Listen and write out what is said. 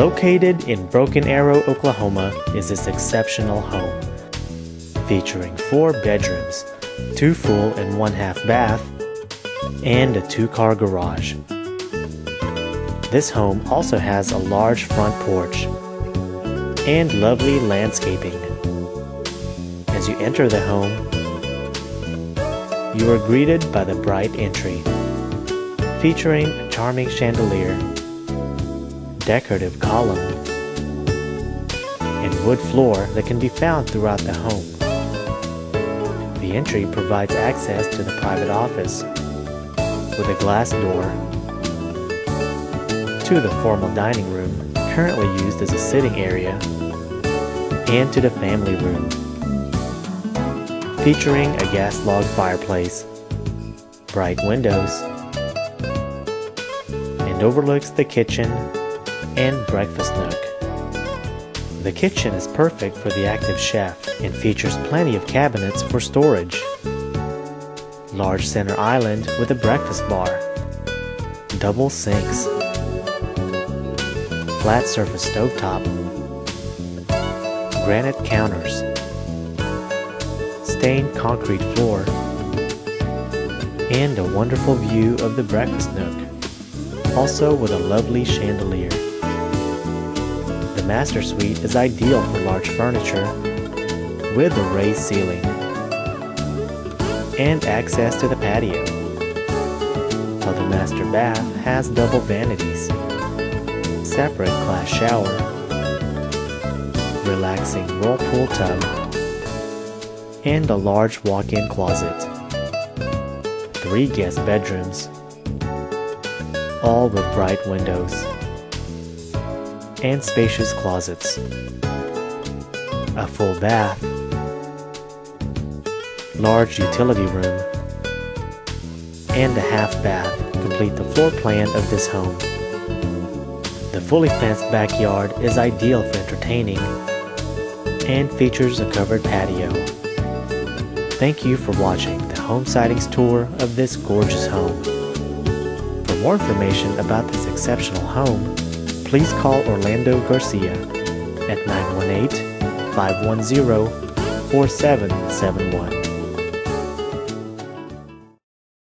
Located in Broken Arrow, Oklahoma, is this exceptional home. Featuring 4 bedrooms, 2 full and 1/2 bath, and a 2-car garage. This home also has a large front porch and lovely landscaping. As you enter the home, you are greeted by the bright entry, featuring a charming chandelier, decorative column, and wood floor that can be found throughout the home. The entry provides access to the private office with a glass door to the formal dining room, currently used as a sitting area, and to the family room, featuring a gas log fireplace, bright windows, and overlooks the kitchen and breakfast nook. The kitchen is perfect for the active chef and features plenty of cabinets for storage, large center island with a breakfast bar, double sinks, flat surface stovetop, granite counters, stained concrete floor, and a wonderful view of the breakfast nook, also with a lovely chandelier. The master suite is ideal for large furniture with a raised ceiling and access to the patio, while the master bath has double vanities, separate glass shower, relaxing whirlpool tub, and a large walk-in closet. 3 guest bedrooms, all with bright windows and spacious closets, a full bath, large utility room, and a half bath complete the floor plan of this home. The fully fenced backyard is ideal for entertaining and features a covered patio. Thank you for watching the home sightings tour of this gorgeous home. For more information about this exceptional home, please call Orlando Garcia at 918-510-4771.